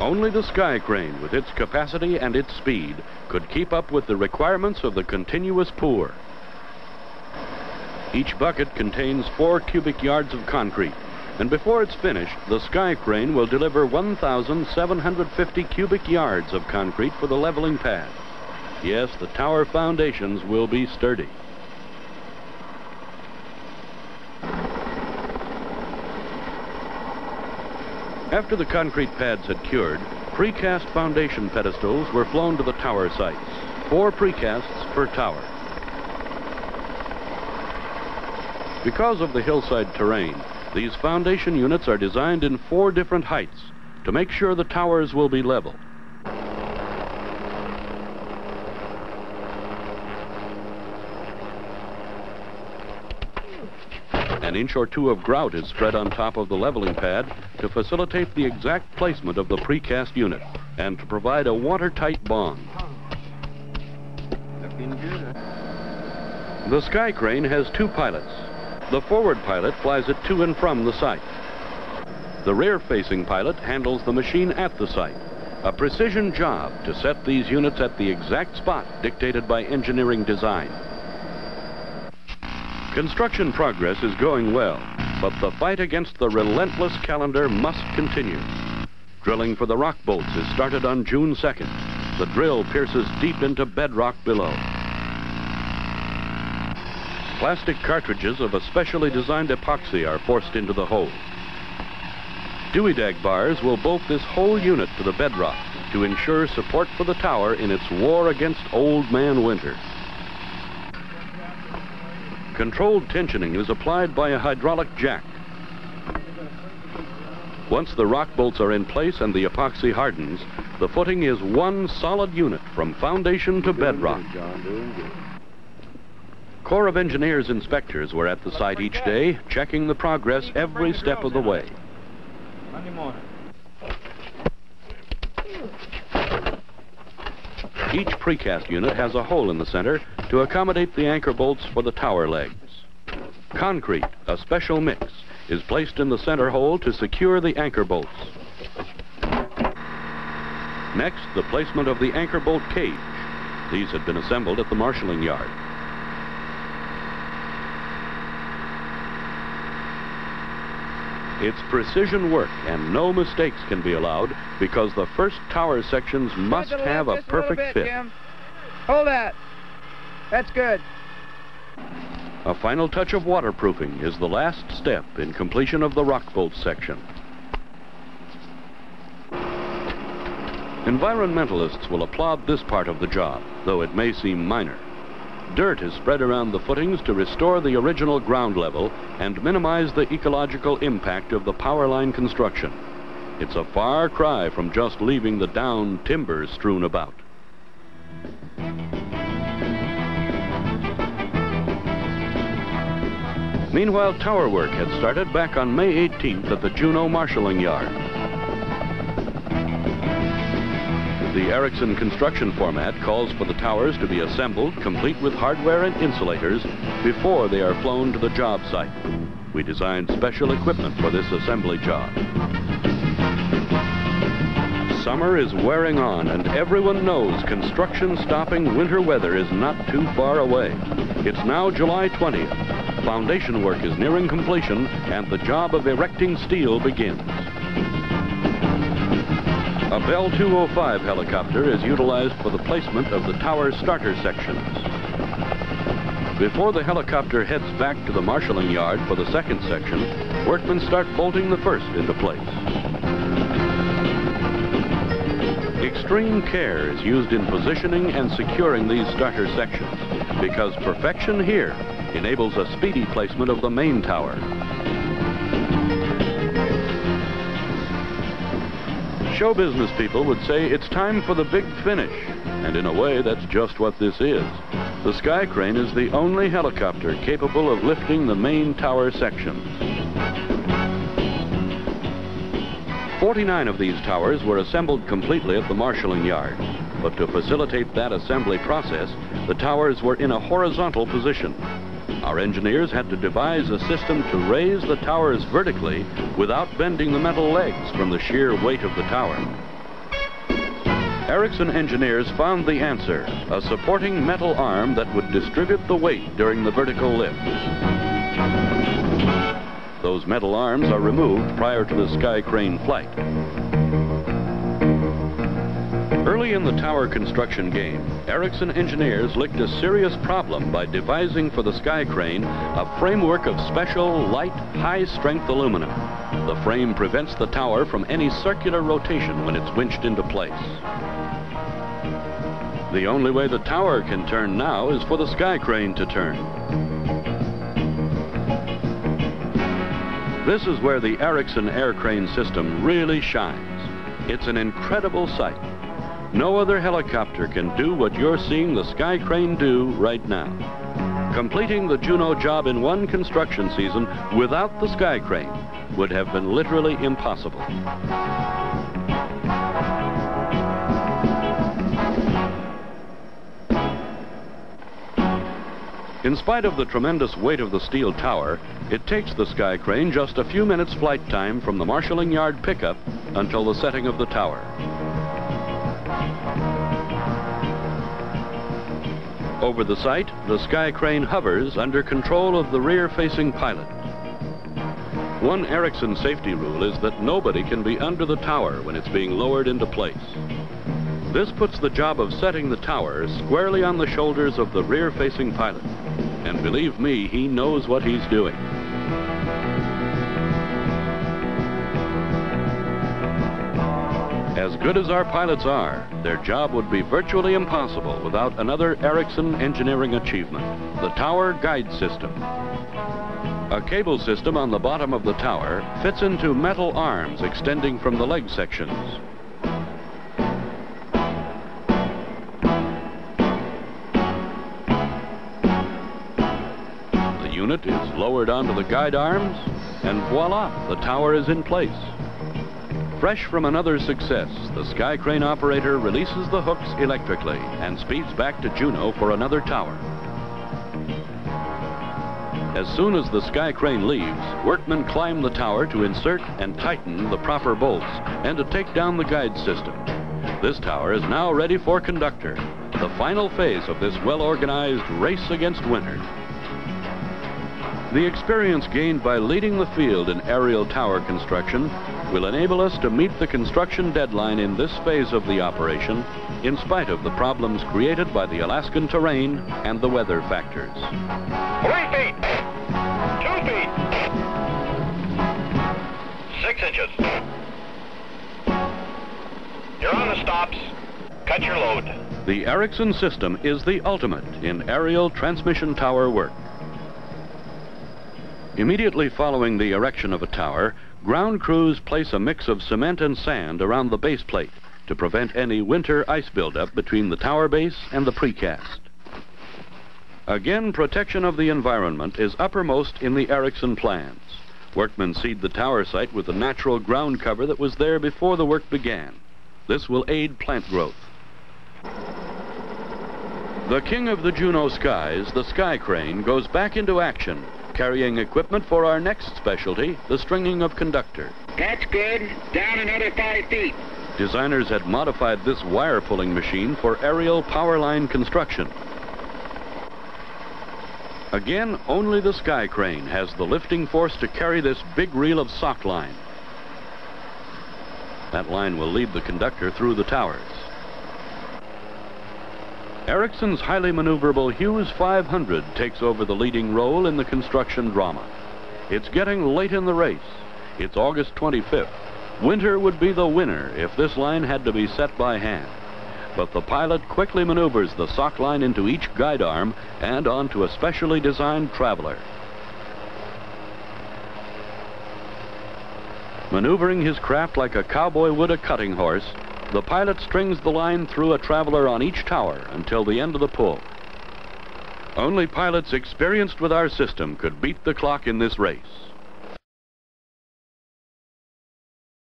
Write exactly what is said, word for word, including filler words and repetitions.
Only the Sky Crane, with its capacity and its speed, could keep up with the requirements of the continuous pour. Each bucket contains four cubic yards of concrete, and before it's finished, the Sky Crane will deliver one thousand seven hundred fifty cubic yards of concrete for the leveling pad. Yes, the tower foundations will be sturdy. After the concrete pads had cured, precast foundation pedestals were flown to the tower sites, four precasts per tower. Because of the hillside terrain, these foundation units are designed in four different heights to make sure the towers will be level. An inch or two of grout is spread on top of the leveling pad to facilitate the exact placement of the precast unit and to provide a watertight bond. The Sky Crane has two pilots. The forward pilot flies it to and from the site. The rear-facing pilot handles the machine at the site, a precision job to set these units at the exact spot dictated by engineering design. Construction progress is going well, but the fight against the relentless calendar must continue. Drilling for the rock bolts is started on June second. The drill pierces deep into bedrock below. Plastic cartridges of a specially designed epoxy are forced into the hole. Dewedag bars will bolt this whole unit to the bedrock to ensure support for the tower in its war against Old Man Winter. Controlled tensioning is applied by a hydraulic jack. Once the rock bolts are in place and the epoxy hardens, the footing is one solid unit from foundation to bedrock. Corps of Engineers inspectors were at the site each day, checking the progress every step of the way. Each precast unit has a hole in the center to accommodate the anchor bolts for the tower legs. Concrete, a special mix, is placed in the center hole to secure the anchor bolts. Next, the placement of the anchor bolt cage. These had been assembled at the marshalling yard. It's precision work and no mistakes can be allowed because the first tower sections must have a perfect fit. Hold that. That's good. A final touch of waterproofing is the last step in completion of the rock bolt section. Environmentalists will applaud this part of the job, though it may seem minor. Dirt is spread around the footings to restore the original ground level and minimize the ecological impact of the power line construction. It's a far cry from just leaving the down timber strewn about. Meanwhile, tower work had started back on May eighteenth at the Juneau Marshalling Yard. The Erickson construction format calls for the towers to be assembled, complete with hardware and insulators, before they are flown to the job site. We designed special equipment for this assembly job. Summer is wearing on, and everyone knows construction-stopping winter weather is not too far away. It's now July twentieth. Foundation work is nearing completion, and the job of erecting steel begins. A Bell two oh five helicopter is utilized for the placement of the tower starter sections. Before the helicopter heads back to the marshalling yard for the second section, workmen start bolting the first into place. Extreme care is used in positioning and securing these starter sections because perfection here enables a speedy placement of the main tower. Show business people would say it's time for the big finish, and in a way that's just what this is. The Sky Crane is the only helicopter capable of lifting the main tower sections. forty-nine of these towers were assembled completely at the marshalling yard, but to facilitate that assembly process, the towers were in a horizontal position. Our engineers had to devise a system to raise the towers vertically without bending the metal legs from the sheer weight of the tower. Erickson engineers found the answer, a supporting metal arm that would distribute the weight during the vertical lift. Those metal arms are removed prior to the sky crane flight. Early in the tower construction game, Erickson engineers licked a serious problem by devising for the sky crane a framework of special, light, high-strength aluminum. The frame prevents the tower from any circular rotation when it's winched into place. The only way the tower can turn now is for the sky crane to turn. This is where the Erickson Air-Crane system really shines. It's an incredible sight. No other helicopter can do what you're seeing the sky crane do right now. Completing the Juneau job in one construction season without the sky crane would have been literally impossible. In spite of the tremendous weight of the steel tower, it takes the sky crane just a few minutes flight time from the marshalling yard pickup until the setting of the tower. Over the site, the sky crane hovers under control of the rear-facing pilot. One Erickson safety rule is that nobody can be under the tower when it's being lowered into place. This puts the job of setting the tower squarely on the shoulders of the rear-facing pilot. And believe me, he knows what he's doing. As good as our pilots are, their job would be virtually impossible without another Erickson engineering achievement, the tower guide system. A cable system on the bottom of the tower fits into metal arms extending from the leg sections. The unit is lowered onto the guide arms, and voila, the tower is in place. Fresh from another success, the sky crane operator releases the hooks electrically and speeds back to Juneau for another tower. As soon as the sky crane leaves, workmen climb the tower to insert and tighten the proper bolts and to take down the guide system. This tower is now ready for conductor, the final phase of this well-organized race against winter. The experience gained by leading the field in aerial tower construction will enable us to meet the construction deadline in this phase of the operation, in spite of the problems created by the Alaskan terrain and the weather factors. Three feet, two feet, six inches. You're on the stops, cut your load. The Erickson system is the ultimate in aerial transmission tower work. Immediately following the erection of a tower, ground crews place a mix of cement and sand around the base plate to prevent any winter ice buildup between the tower base and the precast. Again, protection of the environment is uppermost in the Erickson plans. Workmen seed the tower site with the natural ground cover that was there before the work began. This will aid plant growth. The king of the Juneau skies, the sky crane, goes back into action, carrying equipment for our next specialty, the stringing of conductor. That's good. Down another five feet. Designers had modified this wire-pulling machine for aerial power line construction. Again, only the sky crane has the lifting force to carry this big reel of sock line. That line will lead the conductor through the towers. Erickson's highly maneuverable Hughes five hundred takes over the leading role in the construction drama. It's getting late in the race. It's August twenty-fifth. Winter would be the winner if this line had to be set by hand. But the pilot quickly maneuvers the sock line into each guide arm and onto a specially designed traveler. Maneuvering his craft like a cowboy would a cutting horse, the pilot strings the line through a traveler on each tower until the end of the pull. Only pilots experienced with our system could beat the clock in this race.